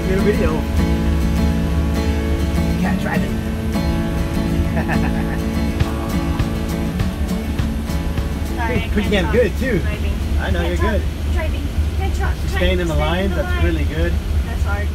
making a video. Yeah, drive it. Sorry, it's pretty damn good too. Driving. I know you're good. Driving. Can't talk. Staying in the lines, that's really good. That's hard.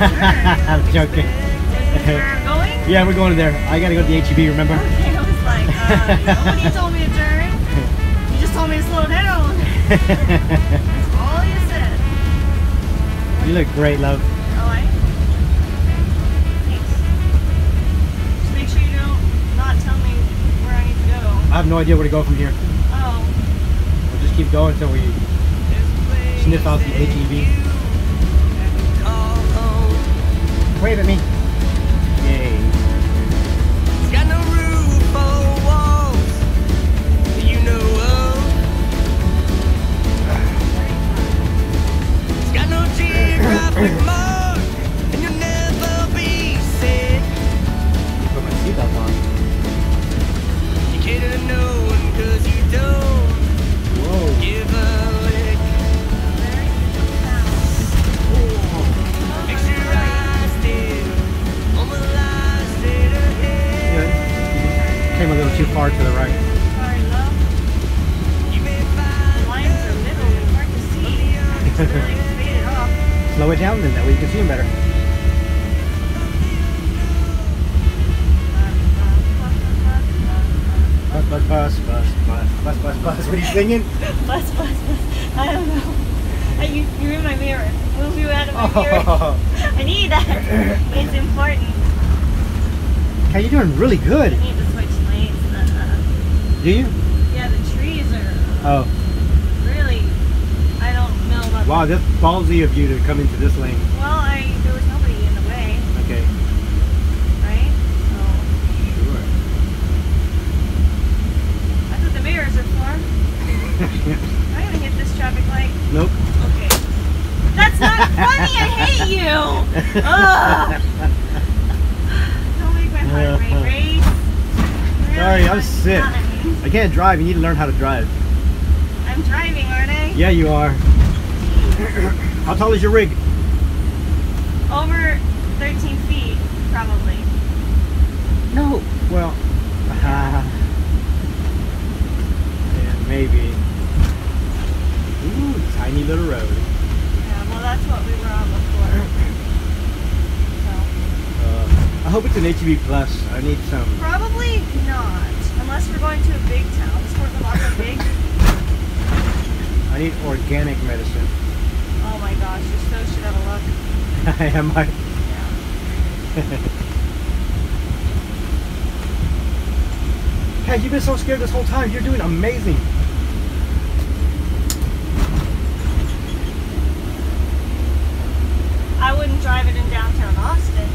I'm joking. We're going? Yeah, we're going there. I gotta go to the HEB, remember? Okay, I was like, nobody told me to turn. You just told me to slow down. That's all you said. You look great, love. Alright. Thanks. Just make sure you don't not tell me where I need to go. I have no idea where to go from here. Oh. We'll just keep going until we sniff out the HEB. Wave at me. Yay. It's got no roof or walls that you know of. It's got no geographic mark, and you'll never be sick. Put my seatbelt on. You cater to no one cause you don't. Whoa. Give up. Came a little too far to the right. Sorry, love. The lines are middle, it's hard to see. It's really faded off. Slow it down then, that way you can see them better. Bus, bus, bus, bus, bus, bus, bus. What are you singing? Bus, bus, bus. I don't know. You're in my mirror. Move you out of my mirror. I need that. It's important. Okay, you're doing really good. I need to switch. Do you? Yeah, the trees are really, I don't know about that. Wow, that's ballsy of you to come into this lane. Well, there was nobody in the way. Okay. Right? So. Sure. That's what the mirrors are for. Am I going to hit this traffic light? Nope. Okay. That's not funny! I hate you! Ugh! Don't make my heart race. Sorry, I'm sick. I can't drive. You need to learn how to drive. I'm driving, aren't I? Yeah, you are. How tall is your rig? Over 13 feet, probably. No. Well, yeah, maybe. Ooh, tiny little road. Yeah, well, that's what we were on before. So. I hope it's an HEB Plus. I need some. Probably not. Unless we're going to a big town. This one's a lot of big. I need organic medicine. Oh my gosh, you so should have a look. I am. Yeah. Hey, you've been so scared this whole time. You're doing amazing. I wouldn't drive it in downtown Austin,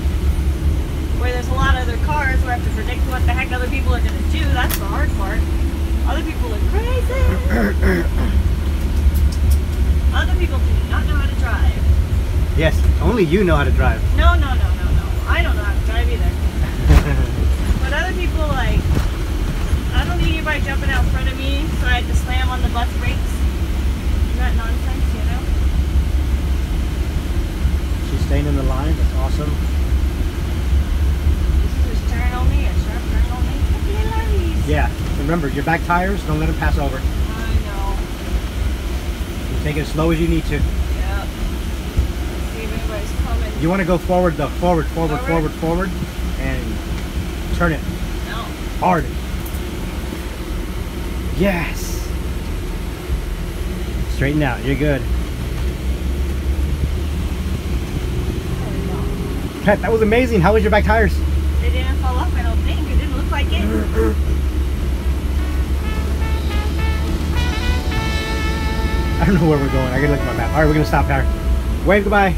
where there's a lot of other cars where I have to predict what the heck other people are going to do. That's the hard part. Other people are crazy. Other people do not know how to drive. Yes, only you know how to drive. No. I don't know how to drive either. But other people, like, I don't need anybody jumping out in front of me, so I had to slam on the bus brakes. Is that nonsense, you know? She's staying in the line, that's awesome. Just turn on me, a sharp turn on me. Yeah, remember, your back tires, don't let them pass over. I know. You take it as slow as you need to. You want to go forward though, forward, and turn it hard. Yes! Straighten out, you're good. Pat, that was amazing. How was your back tires? They didn't fall off, I don't think. It didn't look like it. I don't know where we're going. I gotta look at my map. Alright, we're gonna stop there. Wave goodbye.